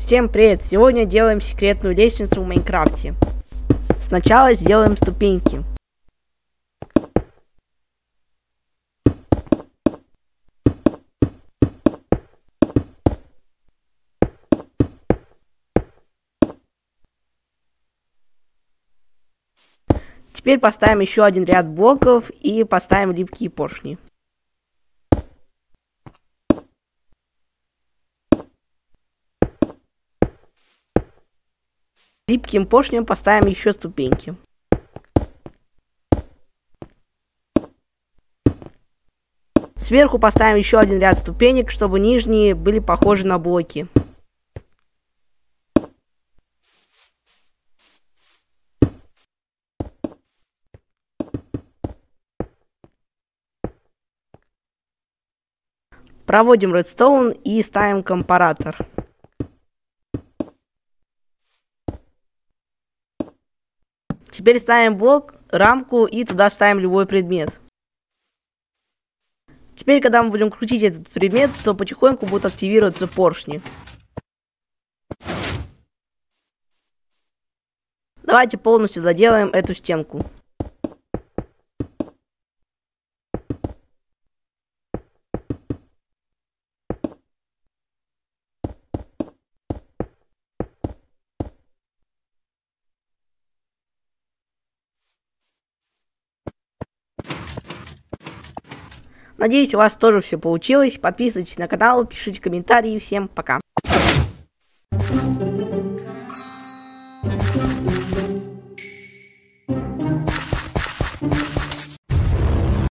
Всем привет! Сегодня делаем секретную лестницу в Майнкрафте. Сначала сделаем ступеньки. Теперь поставим еще один ряд блоков и поставим липкие поршни. Липким поршнем поставим еще ступеньки. Сверху поставим еще один ряд ступенек, чтобы нижние были похожи на блоки. Проводим редстоун и ставим компаратор. Теперь ставим блок, рамку и туда ставим любой предмет. Теперь, когда мы будем крутить этот предмет, то потихоньку будут активироваться поршни. Давайте полностью заделаем эту стенку. Надеюсь, у вас тоже все получилось. Подписывайтесь на канал, пишите комментарии. Всем пока!